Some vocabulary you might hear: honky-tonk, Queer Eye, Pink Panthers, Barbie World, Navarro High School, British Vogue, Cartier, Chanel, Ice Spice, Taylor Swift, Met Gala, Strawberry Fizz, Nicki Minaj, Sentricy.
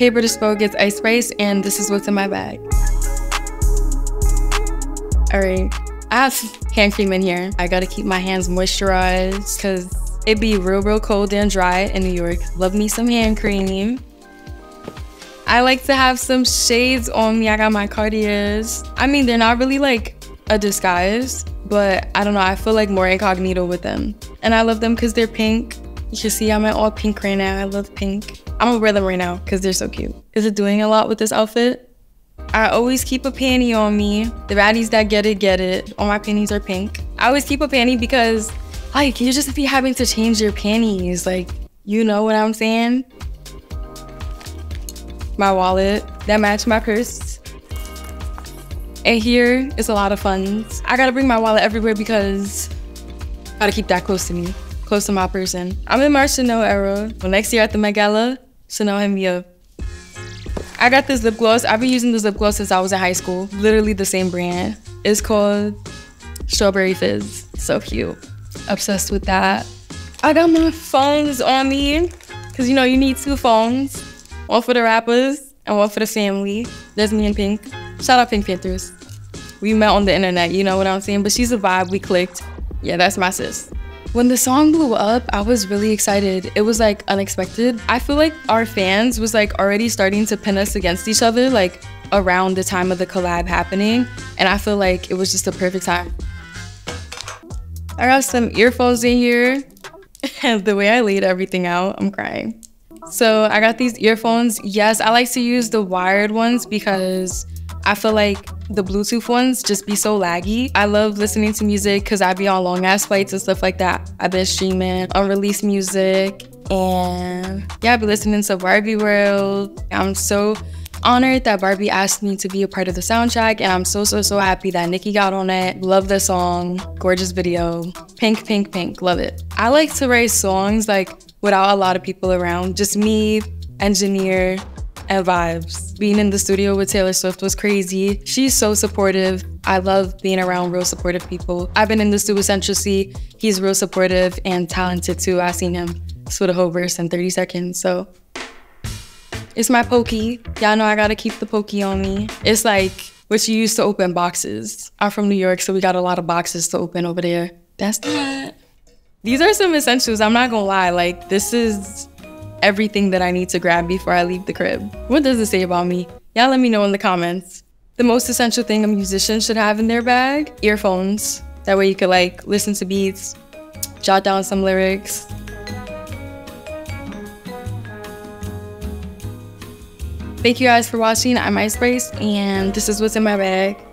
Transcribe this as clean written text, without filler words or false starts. Hey British Vogue, it's Ice Spice, and this is what's in my bag. All right, I have hand cream in here. I gotta keep my hands moisturized because it be real cold and dry in New York. Love me some hand cream. I like to have some shades on me. I got my Cartiers. I mean, they're not really like a disguise, but I don't know, I feel like more incognito with them. And I love them because they're pink. You can see I'm in all pink right now. I love pink. I'm gonna wear them right now because they're so cute. Is it doing a lot with this outfit? I always keep a panty on me. The baddies that get it. All my panties are pink. I always keep a panty because, like, you just be having to change your panties. Like, you know what I'm saying? My wallet that matched my purse. And here is a lot of funds. I gotta bring my wallet everywhere because I gotta keep that close to me, close to my person. I'm in my Chanel era. Well, next year at the Met Gala, Chanel hit me up. I got this lip gloss. I've been using this lip gloss since I was in high school. Literally the same brand. It's called Strawberry Fizz. So cute. Obsessed with that. I got my phones on me. Cause you know you need two phones. One for the rappers and one for the family. There's me and Pink. Shout out Pink Panthers. We met on the internet, you know what I'm saying? But she's a vibe, we clicked. Yeah, that's my sis. When the song blew up, I was really excited. It was like unexpected. I feel like our fans was like already starting to pin us against each other like around the time of the collab happening. And I feel like it was just the perfect time. I got some earphones in here. The way I laid everything out, I'm crying. So I got these earphones. Yes, I like to use the wired ones because I feel like the Bluetooth ones just be so laggy. I love listening to music because I be on long ass flights and stuff like that. I've been streaming unreleased music and yeah, I've been listening to Barbie World. I'm so honored that Barbie asked me to be a part of the soundtrack and I'm so happy that Nicki got on it. Love the song, gorgeous video. Pink, love it. I like to write songs like without a lot of people around, just me, engineer, and vibes. Being in the studio with Taylor Swift was crazy. She's so supportive. I love being around real supportive people. I've been in the studio with Sentricy. He's real supportive and talented too. I seen him split a whole verse in 30 seconds, so. It's my pokey. Y'all know I gotta keep the pokey on me. It's like what you use to open boxes. I'm from New York, so we got a lot of boxes to open over there. That's that. These are some essentials, I'm not gonna lie. Like, this is everything that I need to grab before I leave the crib. What does it say about me? Y'all let me know in the comments. The most essential thing a musician should have in their bag, earphones. That way you could like listen to beats, jot down some lyrics. Thank you guys for watching. I'm Ice Spice and this is what's in my bag.